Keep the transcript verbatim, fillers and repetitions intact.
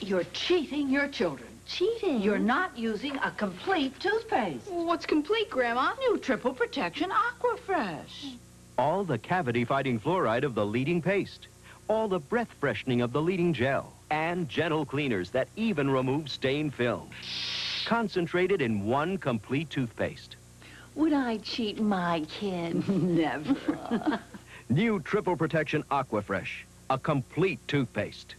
You're cheating your children. Cheating? You're not using a complete toothpaste. Well, what's complete, Grandma? New Triple Protection Aquafresh. All the cavity-fighting fluoride of the leading paste. All the breath freshening of the leading gel. And gentle cleaners that even remove stain film. Concentrated in one complete toothpaste. Would I cheat my kid? Never. New Triple Protection Aquafresh. A complete toothpaste.